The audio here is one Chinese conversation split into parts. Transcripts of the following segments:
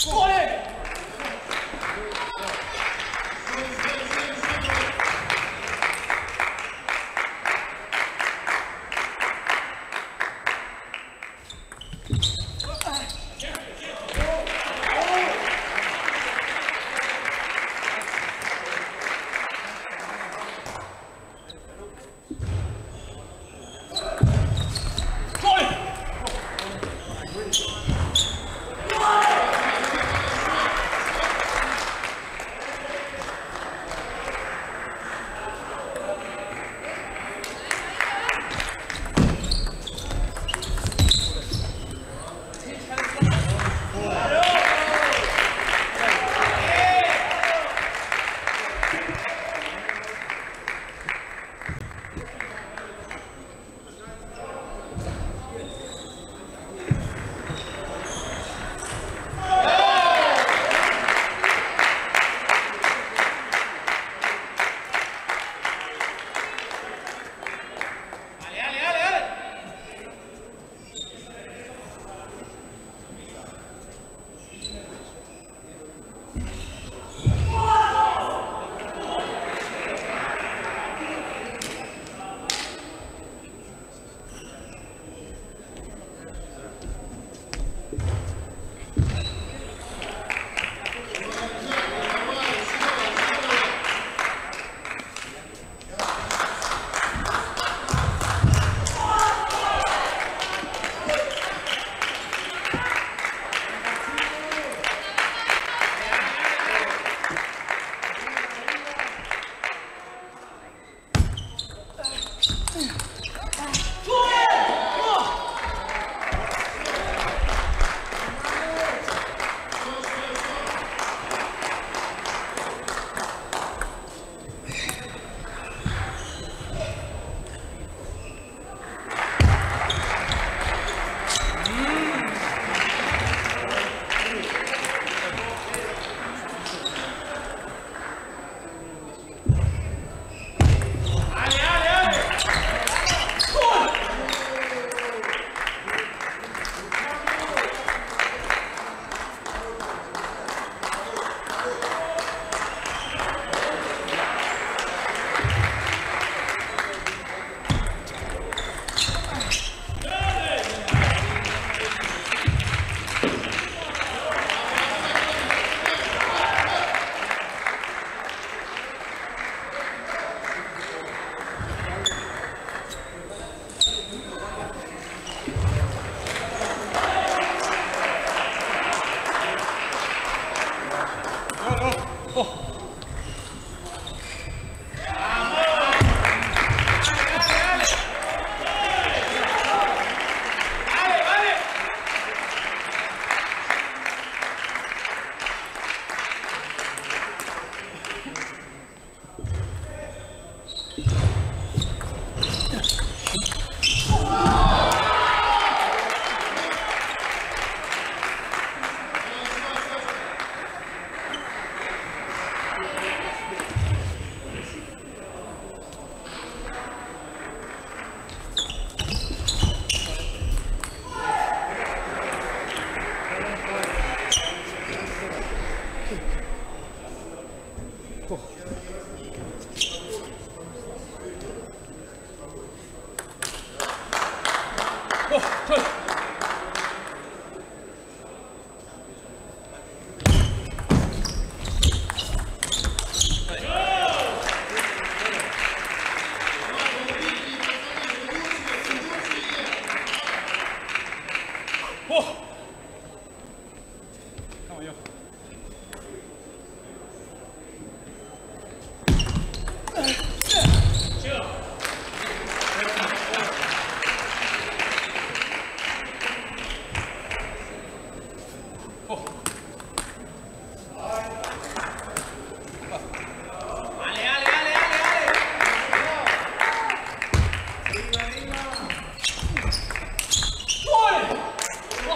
我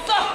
走。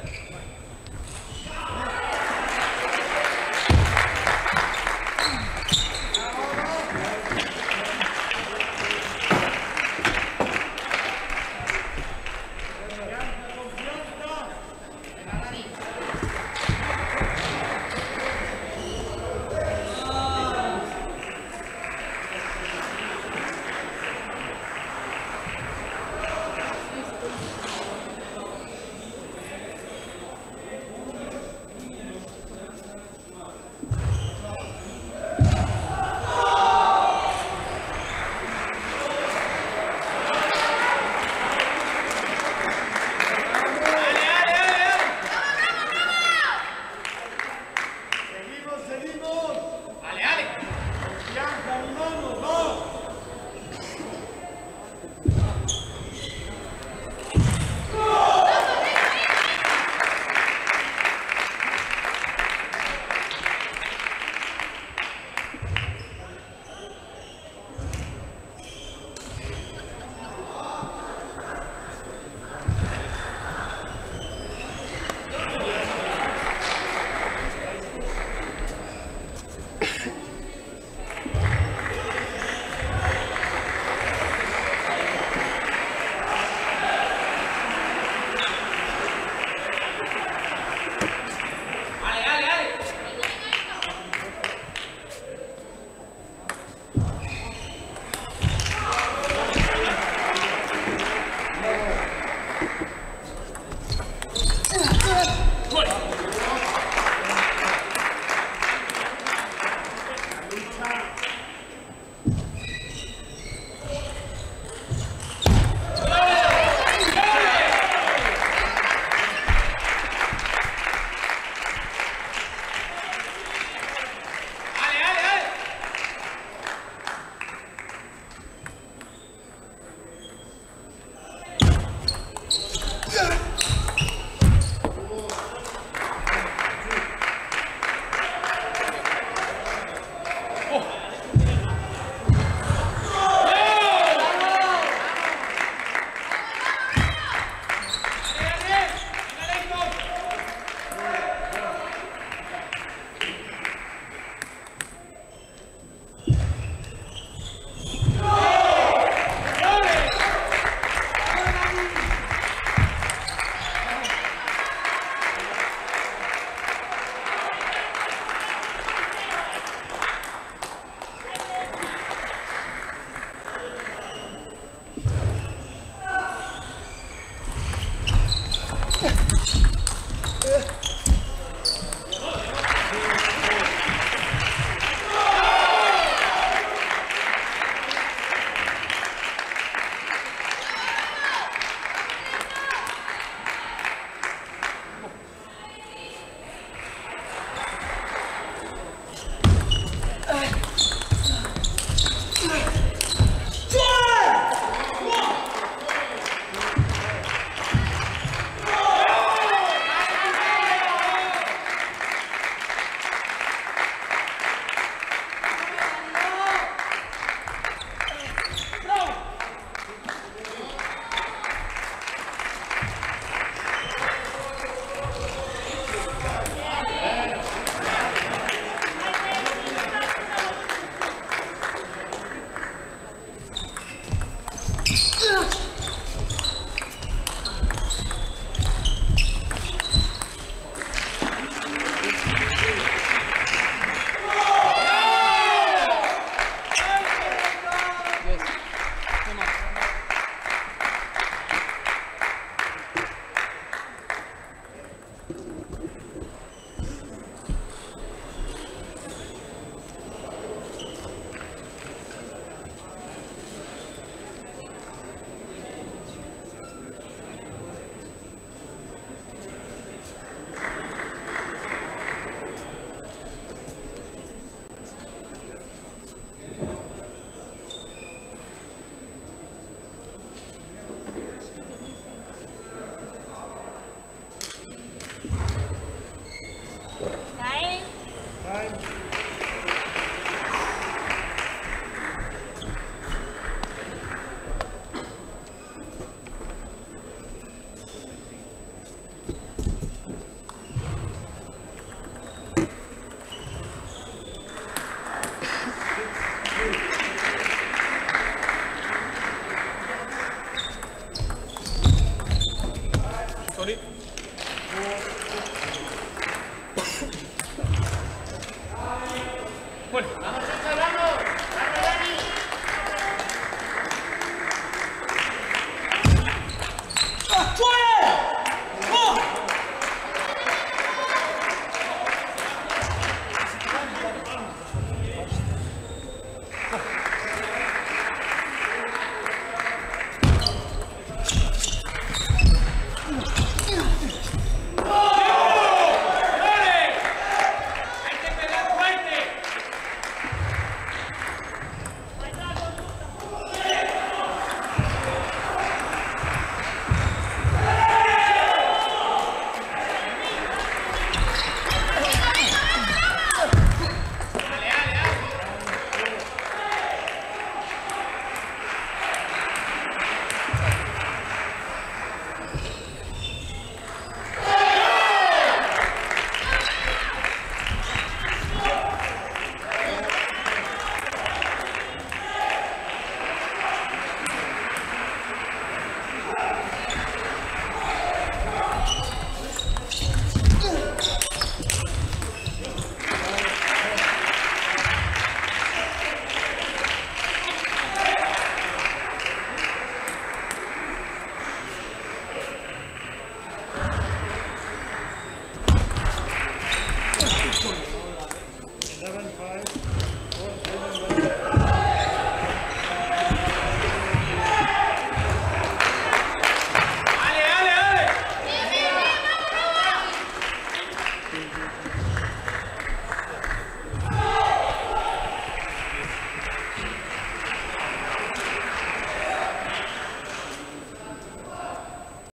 对。